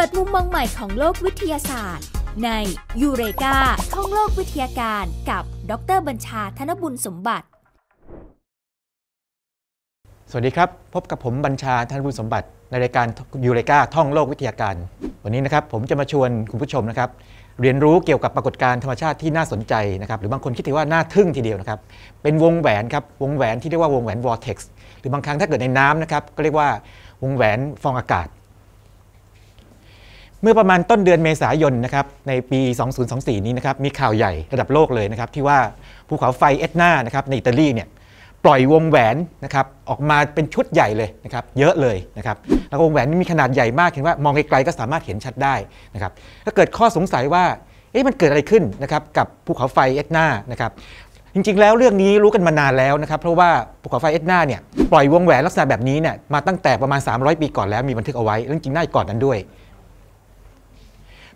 ปิดมุมมองใหม่ของโลกวิทยาศาสตร์ในยูเรกาท่องโลกวิทยาการกับดร.บัญชาธนบุญสมบัติสวัสดีครับพบกับผมบัญชาธนบุญสมบัติในรายการยูเรกาท่องโลกวิทยาการวันนี้นะครับผมจะมาชวนคุณผู้ชมนะครับเรียนรู้เกี่ยวกับปรากฏการณ์ธรรมชาติที่น่าสนใจนะครับหรือบางคนคิดว่าน่าทึ่งทีเดียวนะครับเป็นวงแหวนครับวงแหวนที่เรียกว่าวงแหวนวอร์เท็กซ์หรือบางครั้งถ้าเกิดในน้ำนะครับก็เรียกว่าวงแหวนฟองอากาศเมื่อประมาณต้นเดือนเมษายนนะครับในปี 2024 นี้นะครับมีข่าวใหญ่ระดับโลกเลยนะครับที่ว่าภูเขาไฟเอ็ตนานะครับในอิตาลีเนี่ยปล่อยวงแหวนนะครับออกมาเป็นชุดใหญ่เลยนะครับเยอะเลยนะครับแล้ววงแหวนนี้มีขนาดใหญ่มากเห็นว่ามองไกลๆก็สามารถเห็นชัดได้นะครับถ้าเกิดข้อสงสัยว่ามันเกิดอะไรขึ้นนะครับกับภูเขาไฟเอ็ตนานะครับจริงๆแล้วเรื่องนี้รู้กันมานานแล้วนะครับเพราะว่าภูเขาไฟเอ็ตนาเนี่ยปล่อยวงแหวนลักษณะแบบนี้เนี่ยมาตั้งแต่ประมาณ300 ปีก่อนแล้วมีบันทึกเอาไว้จริงๆน่าจะก่อนนั้นด้วย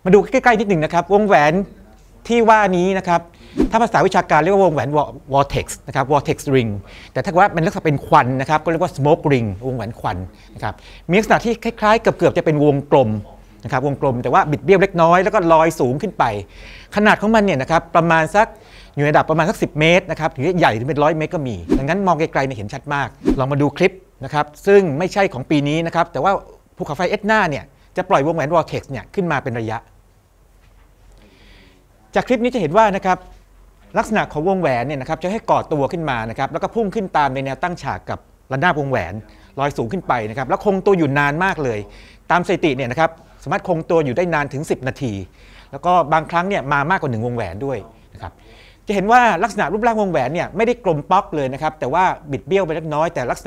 มาดูใกล้ๆนิดหนึ่งนะครับวงแหวนที่ว่านี้นะครับถ้าภาษาวิชาการเรียกว่าวงแหวนวอร์เท็กซ์นะครับวอร์เท็กซ์ริงแต่ถ้าว่ามันลักษณะเป็นควันนะครับก็เรียกว่า Smoke Ring วงแหวนควันนะครับมีลักษณะที่คล้ายๆเกือบจะเป็นวงกลมนะครับวงกลมแต่ว่าบิดเบี้ยวเล็กน้อยแล้วก็ลอยสูงขึ้นไปขนาดของมันเนี่ยนะครับประมาณสักอยู่ในระดับประมาณสัก10 เมตรนะครับหรือใหญ่ถึงเป็น100 เมตรก็มีดังนั้นมองไกลๆเนี่ยเห็นชัดมากลองมาดูคลิปนะครับซึ่งไม่ใช่ของปีนี้นะครับแต่ว่าภูเขาไฟเอ็ตนาเนี่ยจะปล่อยวงแหวนวอร์เท็กซ์เนี่ยขึ้นมาเป็นระยะจากคลิปนี้จะเห็นว่านะครับลักษณะของวงแหวนเนี่ยนะครับจะให้ก่อตัวขึ้นมานะครับแล้วก็พุ่งขึ้นตามในแนวตั้งฉากกับระนาบวงแหวนลอยสูงขึ้นไปนะครับแล้วคงตัวอยู่นานมากเลยตามสถิติเนี่ยนะครับสามารถคงตัวอยู่ได้นานถึง10 นาทีแล้วก็บางครั้งเนี่ยมามากกว่า1วงแหวนด้วยนะครับจะเห็นว่าลักษณะรูปร่างวงแหวนเนี่ยไม่ได้กลมป๊อกเลยนะครับแต่ว่าบิดเบี้ยวไปเล็กน้อยแต่ลัก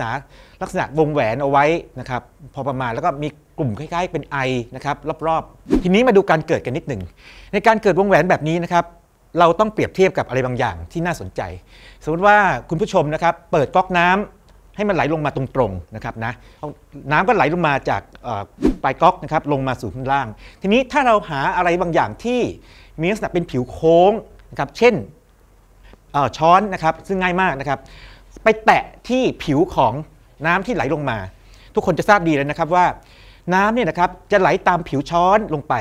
ษณะวงแหวนเอาไว้นะครับพอประมาณแล้วก็มีกลุ่มคล้ายๆเป็นไอนะครับรอบๆทีนี้มาดูการเกิดกันนิดหนึ่งในการเกิดวงแหวนแบบนี้นะครับเราต้องเปรียบเทียบกับอะไรบางอย่างที่น่าสนใจสมมติว่าคุณผู้ชมนะครับเปิดก๊อกน้ำให้มันไหลลงมาตรงๆนะครับนะน้ำก็ไหลลงมาจากปลายก๊อกนะครับลงมาสู่ข้างล่างทีนี้ถ้าเราหาอะไรบางอย่างที่มีลักษณะเป็นผิวโค้งนะครับเช่นช้อนนะครับซึ่งง่ายมากนะครับไปแตะที่ผิวของน้ำที่ไหลลงมาทุกคนจะทราบดีเลยนะครับว่าน้ำเนี่ยนะครับจะไหลตามผิวช้อนลงไป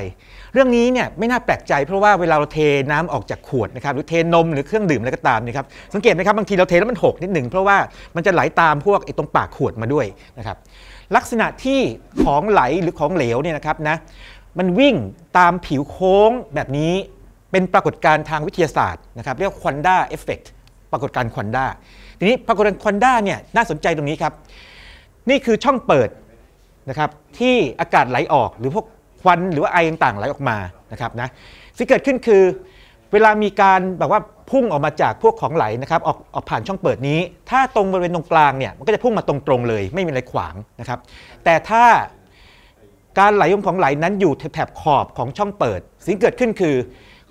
เรื่องนี้เนี่ยไม่น่าแปลกใจเพราะว่าเวลาเราเทน้ำออกจากขวดนะครับหรือเทนมหรือเครื่องดื่มอะไรก็ตามนะครับสังเกตไหมครับบางทีเราเทแล้วมันหกนิดหนึ่งเพราะว่ามันจะไหลตามพวกตรงปากขวดมาด้วยนะครับลักษณะที่ของไหลหรือของเหลวเนี่ยนะครับนะมันวิ่งตามผิวโค้งแบบนี้เป็นปรากฏการณ์ทางวิทยาศาสตร์นะครับเรียกควอนด้าเอฟเฟกต์ปรากฏการณ์ควอนด้าทีนี้ปรากฏการณ์ควอนด้าเนี่ยน่าสนใจตรงนี้ครับนี่คือช่องเปิดนะครับที่อากาศไหลออกหรือพวกควันหรือว่าไอต่างๆไหลออกมานะครับนะสิ่งเกิดขึ้นคือเวลามีการแบบว่าพุ่งออกมาจากพวกของไหลนะครับออกผ่านช่องเปิดนี้ถ้าตรงบริเวณตรงกลางเนี่ยมันก็จะพุ่งมาตรงๆเลยไม่มีอะไรขวางนะครับแต่ถ้าการไหลของไหลนั้นอยู่แถบขอบของช่องเปิดสิ่งเกิดขึ้นคือ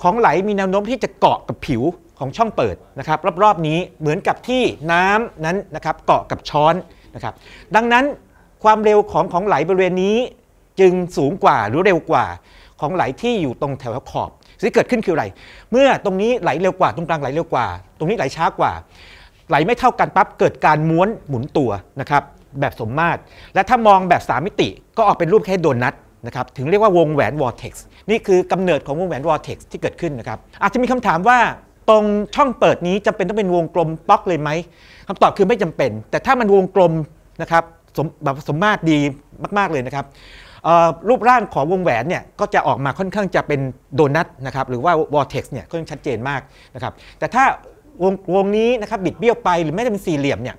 ของไหลมีแนวโน้มที่จะเกาะกับผิวของช่องเปิดนะครับรอบๆนี้เหมือนกับที่น้ำนั้นนะครับเกาะกับช้อนนะครับดังนั้นความเร็วของไหลบริเวณนี้จึงสูงกว่าหรือเร็วกว่าของไหลที่อยู่ตรงแถวขอบสิ่งที่เกิดขึ้นคืออะไรเมื่อตรงนี้ไหลเร็วกว่าตรงกลางไหลเร็วกว่าตรงนี้ไหลช้ากว่าไหลไม่เท่ากันปั๊บเกิดการม้วนหมุนตัวนะครับแบบสมมาตรและถ้ามองแบบ3 มิติก็ออกเป็นรูปแค่โดนัทนะครับถึงเรียกว่าวงแหวนวอร์เท็กซ์นี่คือกำเนิดของวงแหวนวอร์เท็กซ์ที่เกิดขึ้นนะครับอาจจะมีคำถามว่าตรงช่องเปิดนี้จำเป็นต้องเป็นวงกลมป๊อกเลยไหมคำตอบคือไม่จำเป็นแต่ถ้ามันวงกลมนะครับแบบสมมาตรดีมากๆเลยนะครับรูปร่างของวงแหวนเนี่ยก็จะออกมาค่อนข้างจะเป็นโดนัทนะครับหรือว่าวอร์เท็กซ์เนี่ยค่อนข้างชัดเจนมากนะครับแต่ถ้าวงนี้นะครับบิดเบี้ยวไปหรือไม่ได้เป็นสี่เหลี่ยมเนี่ย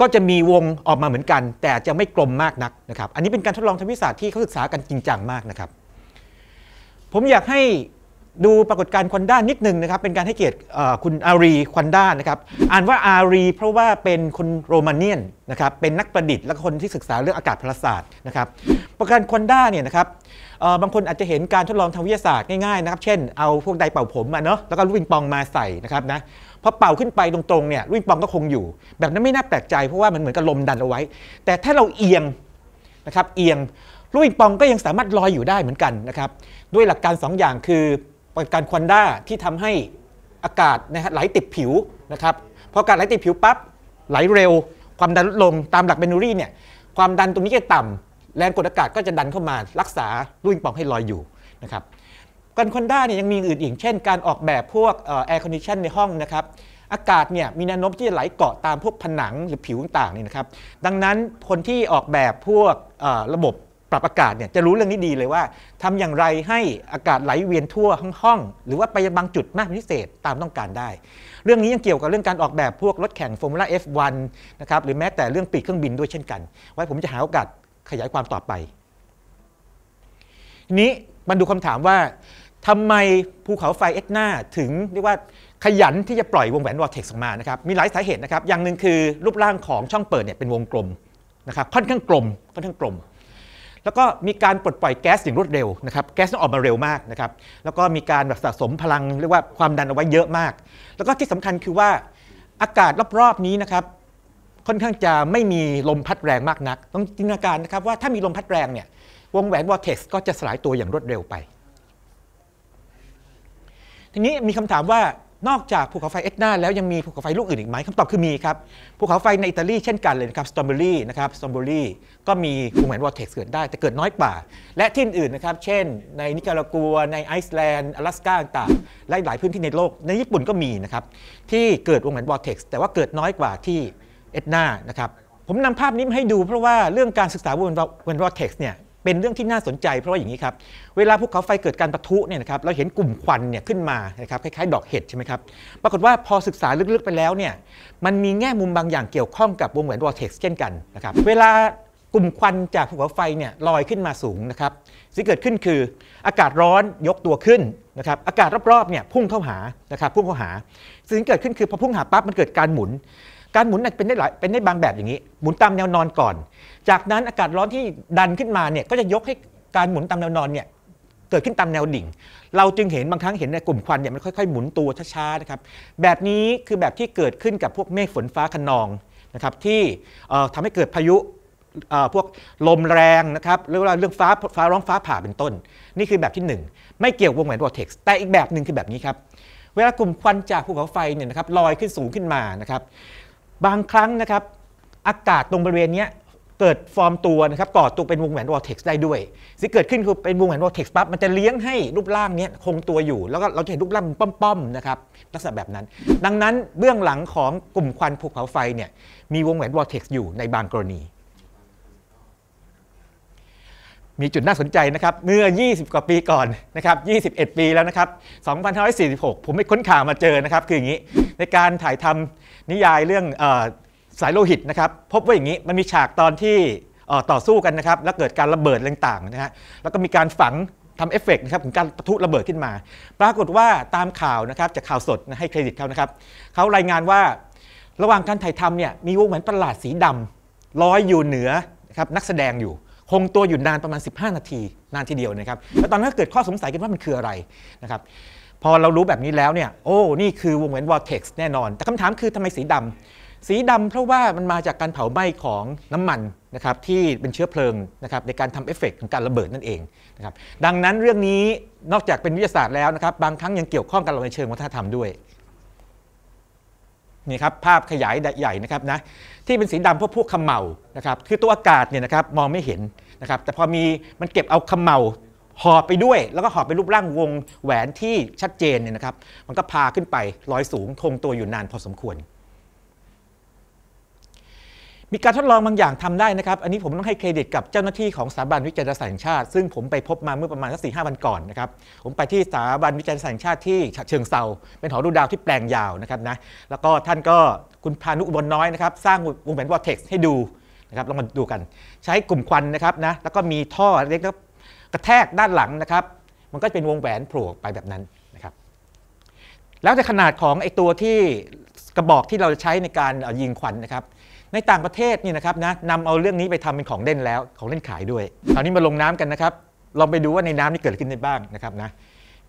ก็จะมีวงออกมาเหมือนกันแต่จะไม่กลมมากนักนะครับอันนี้เป็นการทดลองทางวิทยาศาสตร์ที่เขาศึกษากันจริงจังมากนะครับผมอยากให้ดูปรากฏการณ์ควอนด้านิดหนึ่งนะครับเป็นการให้เกียรติคุณอารีควอนด้านะครับอ่านว่าอารีเพราะว่าเป็นคนโรมาเนียนนะครับเป็นนักประดิษฐ์และคนที่ศึกษาเรื่องอากาศพลศาสตร์นะครับปรากฏการณ์ควอนด้าเนี่ยนะครับบางคนอาจจะเห็นการทดลองทางวิทยาศาสตร์ง่ายๆนะครับเช่นเอาพวกไดร์เป่าผมมาเนาะแล้วก็ลูกปิงปองมาใส่นะครับนะพอเป่าขึ้นไปตรงๆเนี่ยลูกปิงปองก็คงอยู่แบบนั้นไม่น่าแปลกใจเพราะว่ามันเหมือนกับลมดันเอาไว้แต่ถ้าเราเอียงนะครับเอียงลูกปิงปองก็ยังสามารถลอยอยู่ได้เหมือนกันนะครับด้วยหลักการ2อย่างคือปรากฏการณ์ควอนด้าที่ทำให้อากาศนะฮะไหลติดผิวนะครับพออากาศไหลติดผิวปั๊บไหลเร็วความดันลดลงตามหลักเบนูรี่เนี่ยความดันตรงนี้จะต่ำ แรงกดอากาศก็จะดันเข้ามารักษาลูกปิงปองให้ลอยอยู่นะครับกันคอนด้าเนี่ยยังมีอื่นอีกเช่นการออกแบบพวกแอร์คอนดิชันในห้องนะครับอากาศเนี่ยมีแนวโน้มที่จะไหลเกาะตามพวกผนังหรือผิวต่างๆนี่นะครับดังนั้นคนที่ออกแบบพวกระบบปรับอากาศเนี่ยจะรู้เรื่องนี้ดีเลยว่าทำอย่างไรให้อากาศไหลเวียนทั่วห้องหรือว่าไปยังบางจุดมากพิเศษตามต้องการได้เรื่องนี้ยังเกี่ยวกับเรื่องการออกแบบพวกรถแข่ง Formula F1 นะครับหรือแม้แต่เรื่องปีกเครื่องบินด้วยเช่นกันไว้ผมจะหาโอกาสขยายความต่อไปทีนี้มาดูคำถามว่าทำไมภูเขาไฟเอ็ดนาถึงเรียกว่าขยันที่จะปล่อยวงแหวนวอร์เท็กซ์ออกมานะครับมีหลายสาเหตุนะครับอย่างหนึ่งคือรูปร่างของช่องเปิดเนี่ยเป็นวงกลมนะครับค่อนข้างกลมแล้วก็มีการปลดปล่อยแก๊สอย่างรวดเร็วนะครับแก๊สต้องออกมาเร็วมากนะครับแล้วก็มีการแบบสะสมพลังเรียกว่าความดันเอาไว้เยอะมากแล้วก็ที่สำคัญคือว่าอากาศรอบๆนี้นะครับค่อนข้างจะไม่มีลมพัดแรงมากนักต้องจินตนาการนะครับว่าถ้ามีลมพัดแรงเนี่ยวงแหวนวอร์เท็กซ์ก็จะสลายตัวอย่างรวดเร็วไปทีนี้มีคำถามว่านอกจากภูเขาไฟเอ็ดนาแล้วยังมีภูเขาไฟลูกอื่นอีกไหมคำตอบคือมีครับภูเขาไฟในอิตาลีเช่นกันเลยนะครับสตอมเบอรี่นะครับสตอมเบอรี่ก็มีวงแหวนวอร์เท็กซ์เกิดได้แต่เกิดน้อยกว่าและที่อื่นนะครับเช่นในนิการากัวในไอซ์แลนด์阿拉斯加ต่างๆหลายพื้นที่ในโลกในญี่ปุ่นก็มีนะครับที่เกิดวงแหวนวอร์เท็กซ์แต่ว่าเกิดน้อยกว่าที่เอ็ดนานะครับผมนำภาพนี้มาให้ดูเพราะว่าเรื่องการศึกษาวงแหวนวอร์เท็กซ์เนี่ยเป็นเรื่องที่น่าสนใจเพราะว่าอย่างนี้ครับเวลาภูเขาไฟเกิดการปะทุเนี่ยนะครับเราเห็นกลุ่มควันเนี่ยขึ้นมานะครับคล้ายๆดอกเห็ดใช่ไหมครับปรากฏว่าพอศึกษาลึกๆไปแล้วเนี่ยมันมีแง่มุมบางอย่างเกี่ยวข้องกับวงแหวนวอร์เท็กซ์เช่นกันนะครับเวลากลุ่มควันจากภูเขาไฟเนี่ยลอยขึ้นมาสูงนะครับสิ่งเกิดขึ้นคืออากาศร้อนยกตัวขึ้นนะครับอากาศรอบๆเนี่ยพุ่งเข้าหานะครับพุ่งเข้าหาสิ่งเกิดขึ้นคือพอพุ่งหาปั๊บมันเกิดการหมุนเป็นได้บางแบบอย่างนี้หมุนตามแนวนอนก่อนจากนั้นอากาศร้อนที่ดันขึ้นมาเนี่ยก็จะยกให้การหมุนตามแนวนอนเนี่ยเกิดขึ้นตามแนวดิ่งเราจึงเห็นบางครั้งเห็นในกลุ่มควันเนี่ยมันค่อยๆหมุนตัวช้าๆนะครับแบบนี้คือแบบที่เกิดขึ้นกับพวกเมฆฝนฟ้าคะนองนะครับที่ทำให้เกิดพายุพวกลมแรงนะครับหรือว่าเรื่องฟ้าร้องฟ้าผ่าเป็นต้นนี่คือแบบที่1ไม่เกี่ยววงแหวนวอร์เท็กซ์แต่อีกแบบหนึ่งคือแบบนี้ครับเวลากลุ่มควันจากภูเขาไฟเนี่ยนะครับลอยขึ้นสูงขึ้นมานะครับบางครั้งนะครับอากาศตรงบริเวณนี้เกิดฟอร์มตัวนะครับก่อตัวเป็นวงแหวนวอร์เท็กซ์ได้ด้วยสิ่งเกิดขึ้นคือเป็นวงแหวนวอร์เท็กซ์ปั๊บมันจะเลี้ยงให้รูปร่างนี้คงตัวอยู่แล้วก็เราจะเห็นรูปร่างป้อมๆนะครับลักษณะแบบนั้นดังนั้นเบื้องหลังของกลุ่มควันภูเขาไฟเนี่ยมีวงแหวนวอร์เท็กซ์อยู่ในบางกรณีมีจุดน่าสนใจนะครับเมื่อ20กว่าปีก่อนนะครับ21ปีแล้วนะครับ2546ผมไปค้นข่าวมาเจอนะครับคืออย่างนี้ในการถ่ายทำนิยายเรื่องสายโลหิตนะครับพบว่าอย่างนี้มันมีฉากตอนที่ต่อสู้กันนะครับแล้วเกิดการระเบิดต่างๆนะฮะแล้วก็มีการฝังทำเอฟเฟกต์นะครับของการปะทุระเบิดขึ้นมาปรากฏว่าตามข่าวนะครับจากข่าวสดให้เครดิตเขานะครับเขารายงานว่าระหว่างการถ่ายทำเนี่ยมีวงแหวนประหลาดสีดำลอยอยู่เหนือนะครับนักแสดงอยู่คงตัวอยู่นานประมาณ15นาทีนานทีเดียวนะครับแล้วตอนนั้นเกิดข้อสงสัยกันว่ามันคืออะไรนะครับพอเรารู้แบบนี้แล้วเนี่ยโอ้นี่คือวงแหวนวอร์เท็กซ์แน่นอนแต่คำถามคือทำไมสีดำสีดำเพราะว่ามันมาจากการเผาไหม้ของน้ำมันนะครับที่เป็นเชื้อเพลิงนะครับในการทำเอฟเฟกต์ของการระเบิดนั่นเองนะครับดังนั้นเรื่องนี้นอกจากเป็นวิทยาศาสตร์แล้วนะครับบางครั้งยังเกี่ยวข้องกับเราในเชิงวัฒนธรรมด้วยนี่ครับภาพขยายใหญ่นะครับนะที่เป็นสีดำพวกเขม่านะครับคือตัวอากาศเนี่ยนะครับมองไม่เห็นนะครับแต่พอมีมันเก็บเอาเขม่าห่อไปด้วยแล้วก็ห่อไปรูปร่างวงแหวนที่ชัดเจนเนี่ยนะครับมันก็พาขึ้นไปลอยสูงคงตัวอยู่นานพอสมควรมีการทดลองบางอย่างทำได้นะครับอันนี้ผมต้องให้เครดิตกับเจ้าหน้าที่ของสถาบันวิจัยศาสตร์แห่งชาติซึ่งผมไปพบมาเมื่อประมาณสัก4-5 วันก่อนนะครับผมไปที่สถาบันวิจัยศาสตร์แห่งชาติที่ฉะเชิงเทราเป็นหอดูดาวที่แปลงยาวนะครับนะแล้วก็ท่านก็คุณพานุอุบลน้อยนะครับสร้างวงแหวนวอร์เท็กซ์ให้ดูนะครับลองมาดูกันใช้กลุ่มควันนะครับนะแล้วก็มีท่อเล็กกระแทกด้านหลังนะครับมันก็จะเป็นวงแหวนโผล่ออกไปแบบนั้นนะครับแล้วแต่ขนาดของไอตัวที่กระบอกที่เราจะใช้ในการยิงควันนะครับในต่างประเทศนี่นะครับนะนำเอาเรื่องนี้ไปทำเป็นของเล่นแล้วของเล่นขายด้วยคราวนี้มาลงน้ำกันนะครับลองไปดูว่าในน้ำนี่เกิดอะไรขึ้นได้บ้างนะครับนะ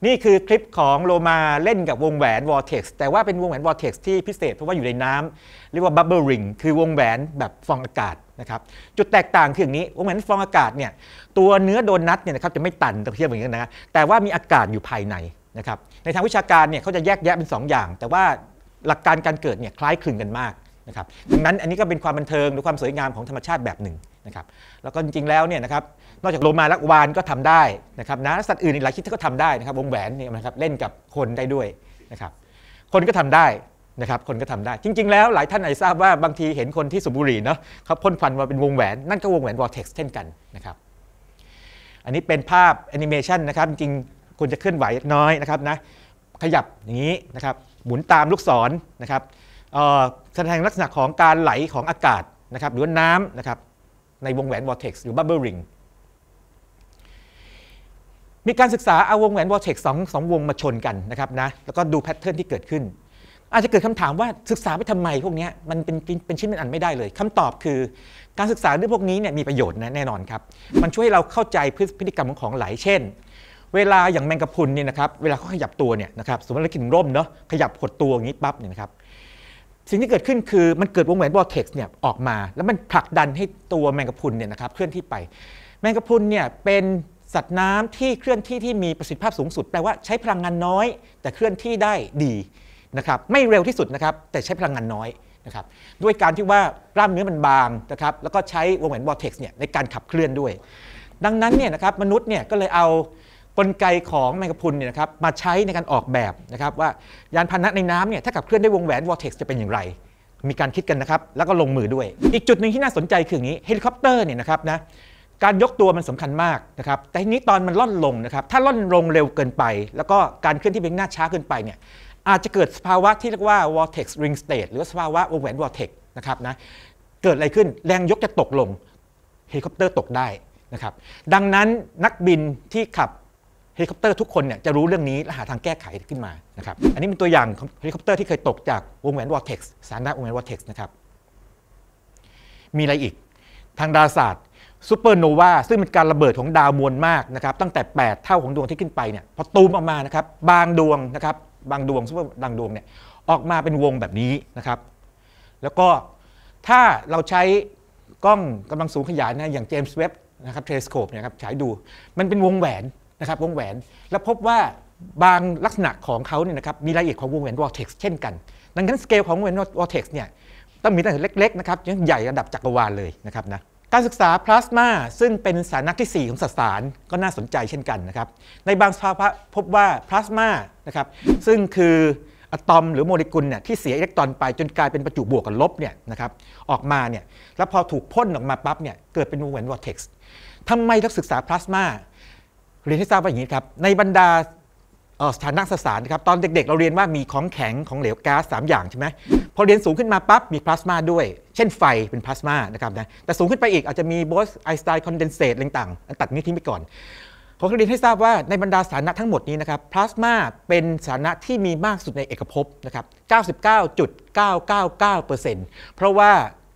นี่คือคลิปของโลมาเล่นกับวงแหวนวอร์เท็กซ์แต่ว่าเป็นวงแหวนวอร์เท็กซ์ที่พิเศษเพราะว่าอยู่ในน้ำเรียกว่า Bubble Ring คือวงแหวนแบบฟองอากาศนะครับจุดแตกต่างคืออย่างนี้วงแหวนฟองอากาศเนี่ยตัวเนื้อโดนัทเนี่ยนะครับจะไม่ตันตะเทียบอย่างนี้นะแต่ว่ามีอากาศอยู่ภายในนะครับในทางวิชาการเนี่ยเขาจะแยกแยะเป็น2อย่างแต่ว่าหลักการเกิดเนี่ยคล้ายคลึงกันมากนะครับดังนั้นอันนี้ก็เป็นความบันเทิงหรือความสวยงามของธรรมชาติแบบหนึ่ง นะครับแล้วก็จริงๆแล้วเนี่ยนะครับนอกจากโลมาและวาฬก็ทำได้นะครับนะสัตว์อื่นอีกหลายชนิดก็ทำได้นะครับวงแหวนเนี่ยนะครับเล่นกับคนได้ด้วยนะครับคนก็ทำได้นะครับคนก็ทำได้จริงๆแล้วหลายท่านอาจจะทราบว่าบางทีเห็นคนที่สูบบุหรี่เนาะเขาพ่นควันมาเป็นวงแหวนนั่นก็วงแหวนวอร์เท็กซ์เช่นกันนะครับอันนี้เป็นภาพแอนิเมชันนะครับจริงๆควรจะเคลื่อนไหวน้อยนะครับนะขยับอย่างนี้นะครับหมุนตามลูกศรนะครับแสดงลักษณะของการไหลของอากาศนะครับหรือว่าน้ำนะครับในวงแหวนวอร์เท็กซ์หรือ Bubble Ring มีการศึกษาเอาวงแหวนวอร์เท็กซ์สองวงมาชนกันนะครับนะแล้วก็ดูแพทเทิร์นที่เกิดขึ้นอาจจะเกิดคำถามว่าศึกษาไปทำไมพวกนี้มันเป็นชิ้นเป็นอันไม่ได้เลยคำตอบคือการศึกษาเรื่องพวกนี้เนี่ยมีประโยชน์นะแน่นอนครับมันช่วยเราเข้าใจพฤติกรรมของของไหลเช่นเวลาอย่างแมงกะพรุนเนี่ยนะครับเวลาเขาขยับตัวเนี่ยนะครับสมมติเรากินร่มเนาะขยับหดตัวอย่างนี้ปั๊บเนี่ยนะครับสิ่งที่เกิดขึ้นคือมันเกิดวงแหวนวอร์เท็กซ์เนี่ยออกมาแล้วมันผลักดันให้ตัวแมงกะพรุนเนี่ยนะครับเคลื่อนที่ไปแมงกะพรุนเนี่ยเป็นสัตว์น้ำที่เคลื่อนที่ที่มีประสิทธิภาพสูงสุดแปลว่าใช้พลังงานน้อยแต่เคลื่อนที่ได้ดีนะครับไม่เร็วที่สุดนะครับแต่ใช้พลังงานน้อยนะครับด้วยการที่ว่ากล้ามเนื้อมันบางนะครับแล้วก็ใช้วงแหวนวอร์เท็กซ์เนี่ยในการขับเคลื่อนด้วยดังนั้นเนี่ยนะครับมนุษย์เนี่ยก็เลยเอากลไกของแมงกะพรุนเนี่ยนะครับมาใช้ในการออกแบบนะครับว่ายานพาหนะในน้ำเนี่ยถ้าขับเคลื่อนด้วยวงแหวนวอร์เท็กซ์จะเป็นอย่างไรมีการคิดกันนะครับแล้วก็ลงมือด้วยอีกจุดหนึ่งที่น่าสนใจคืออย่างนี้เฮลิคอปเตอร์เนี่ยนะครับนะการยกตัวมันสำคัญมากนะครับแต่ทีนี้ตอนมันล่อนลงนะครับถ้าล่อนลงเร็วเกินไปแล้วก็การเคลื่อนที่ไปหน้าช้าเกินไปเนี่ยอาจจะเกิดสภาวะที่เรียกว่า vortex ring state หรือสภาวะวงแหวน vortex นะครับนะเกิดอะไรขึ้นแรงยกจะตกลงเฮลิคอปเตอร์ตกได้นะครับดังนั้นนักบินที่ขับเฮลิคอปเตอร์ทุกคนเนี่ยจะรู้เรื่องนี้และหาทางแก้ไขขึ้นมานะครับอันนี้เป็นตัวอย่างเฮลิคอปเตอร์ที่เคยตกจากวงแหวน vortex สถานะวงแหวน vortex นะครับมีอะไรอีกทางดาราศาสตร์ซูเปอร์โนวาซึ่งเป็นการระเบิดของดาวมวลมากนะครับตั้งแต่8เท่าของดวงที่ขึ้นไปเนี่ยพอตูมออกมานะครับบางดวงซูเปอร์บางดวงเนี่ยออกมาเป็นวงแบบนี้นะครับแล้วก็ถ้าเราใช้กล้องกำลังสูงขยายนะอย่าง James Webb นะครับ telescope เนี่ยครับฉายดูมันเป็นวงแหวนนะครับวงแหวนแล้วพบว่าบางลักษณะของเขาเนี่ยนะครับมีรายละเอียดของวงแหวนวอร์เท็กซ์เช่นกันดังนั้นสเกลของวงแหวนวอร์เท็กซ์เนี่ยต้องมีตั้งแต่เล็กๆนะครับจนใหญ่ระดับจักรวาลเลยนะครับนะการศึกษาพลาสมาซึ่งเป็นสารที่4ของสสารก็น่าสนใจเช่นกันนะครับในบางสภาวะพบว่าพลาสมานะครับซึ่งคืออะตอมหรือโมเลกุลเนี่ยที่เสียอิเล็กตรอนไปจนกลายเป็นประจุบวกกับลบเนี่ยนะครับออกมาเนี่ยแล้วพอถูกพ่นออกมาปั๊บเนี่ยเกิดเป็นวงแหวนวอร์เท็กซ์ทำไมต้องศึกษาพลาสมาเรียนให้ทราบว่าอย่างนี้ครับในบรรดาสถานะสสารนะครับตอนเด็กๆเราเรียนว่ามีของแข็งของเหลวก๊าซ3อย่างใช่ไหมพอเรียนสูงขึ้นมาปั๊บมีพลาสมาด้วยเช่นไฟเป็นพลาสมานะครับนะแต่สูงขึ้นไปอีกอาจจะมีโบสไอน์สไตน์คอนเดนเซตต่างๆตัดนี้ทิ้งไปก่อนขอเรียนให้ทราบว่าในบรรดาสถานะทั้งหมดนี้นะครับพลาสมาเป็นสถานะที่มีมากสุดในเอกภพนะครับ 99.999% เพราะว่า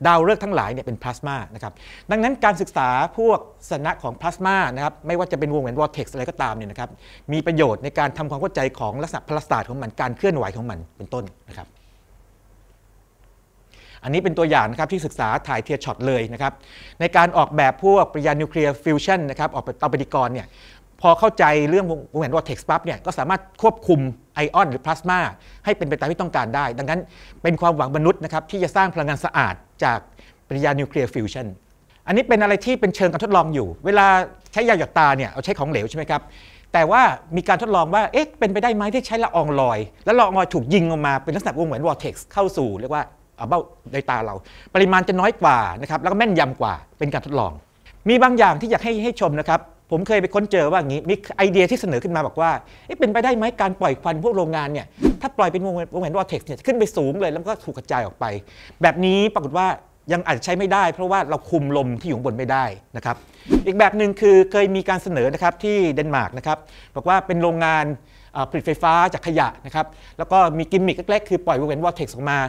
ดาวฤกษ์ทั้งหลายเนี่ยเป็นพลาสมานะครับดังนั้นการศึกษาพวกสถานะของพลาสมานะครับไม่ว่าจะเป็นวงแหวนวอร์เท็กซ์อะไรก็ตามเนี่ยนะครับมีประโยชน์ในการทำความเข้าใจของลักษณะพลาสมาของมันการเคลื่อนไหวของมันเป็นต้นนะครับอันนี้เป็นตัวอย่างนะครับที่ศึกษาถ่ายเทียร์ช็อตเลยนะครับในการออกแบบพวกปริยานิวเคลียร์ฟิวชั่นนะครับออกแบบเตาปฏิกรณ์เนี่ยพอเข้าใจเรื่องวงแหวนวอร์เท็กซ์ปั๊บเนี่ยก็สามารถควบคุมไอออนหรือพลาสมาให้เป็นไปตามที่ต้องการได้ดังนั้นเป็นความหวังมนุษย์นะครับที่จะสร้างพลังงานสะอาดจากปริยานิวเคลียร์ฟิวชั่นอันนี้เป็นอะไรที่เป็นเชิงการทดลองอยู่เวลาใช้ยาหยอดตาเนี่ยเอาใช้ของเหลวใช่ไหมครับแต่ว่ามีการทดลองว่าเอ๊ะเป็นไปได้ไหมที่ใช้ละอองลอยแล้วละอองลอยถูกยิงออกมาเป็นลักษณะวงแหวนวอร์เท็กซ์เข้าสู่เรียกว่าเบ้าในตาเราปริมาณจะน้อยกว่านะครับแล้วก็แม่นยำกว่าเป็นการทดลองมีบางอย่างที่อยากให้ชมนะครับผมเคยไปค้นเจอว่าอย่างนี้มีไอเดียที่เสนอขึ้นมาบอกว่าเป็นไปได้ไหมการปล่อยควันพวกโรงงานเนี่ยถ้าปล่อยเป็นวงแหวนวอร์เท็กซ์เนี่ยขึ้นไปสูงเลยแล้วก็ถูกกระจายออกไปแบบนี้ปรากฏว่ายังอาจจะใช้ไม่ได้เพราะว่าเราคุมลมที่อยู่บนไม่ได้นะครับอีกแบบหนึ่งคือเคยมีการเสนอนะครับที่เดนมาร์กนะครับบอกว่าเป็นโรงงานผลิตไฟฟ้าจากขยะนะครับแล้วก็มีกิมมิคเล็กๆคือปล่อยวงแหวนวอร์เท็กซ์ออกมา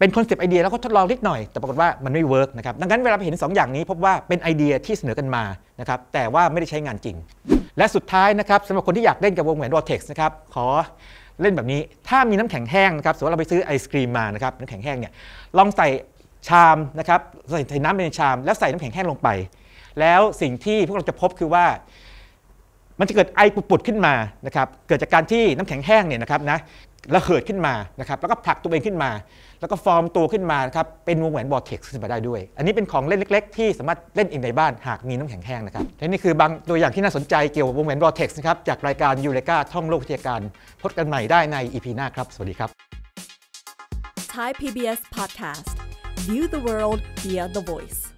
เป็นคอนเซปต์ไอเดียแล้วก็ทดลองนิดหน่อยแต่ปรากฏว่ามันไม่เวิร์กนะครับดังนั้นเวลาเห็น2อย่างนี้พบว่าเป็นไอเดียที่เสนอกันมานะครับแต่ว่าไม่ได้ใช้งานจริงและสุดท้ายนะครับสำหรับคนที่อยากเล่นกับวงแหวนวอร์เท็กซ์นะครับขอเล่นแบบนี้ถ้ามีน้ำแข็งแห้งนะครับสมมติเราไปซื้อไอศกรีมมานะครับน้ำแข็งแห้งเนี่ยลองใส่ชามนะครับใส่น้ำไปในชามแล้วใส่น้ำแข็งแห้งลงไปแล้วสิ่งที่พวกเราจะพบคือว่า มันจะเกิดไอปุดๆขึ้นมานะครับเกิดจากการที่น้ำแข็งแห้งเนี่ยนะครับนะระเหิดขึ้นมานะครับแล้วก็ผลักตัวเองขึ้นมาแล้วก็ฟอร์มตัวขึ้นมานะครับเป็นวงแหวนวอร์เท็กซ์ขึ้นมาได้ด้วยอันนี้เป็นของเล่นเล็กๆที่สามารถเล่นเองในบ้านหากมีน้ำแข็งแห้งนะครับและนี่คือบางตัวอย่างที่น่าสนใจเกี่ยวกับวงแหวนวอร์เท็กซ์นะครับจากรายการยูเรกาท่องโลกวิทยาการพบกันใหม่ได้ใน EP หน้าครับสวัสดีครับ Thai PBS Podcast View the world via the voice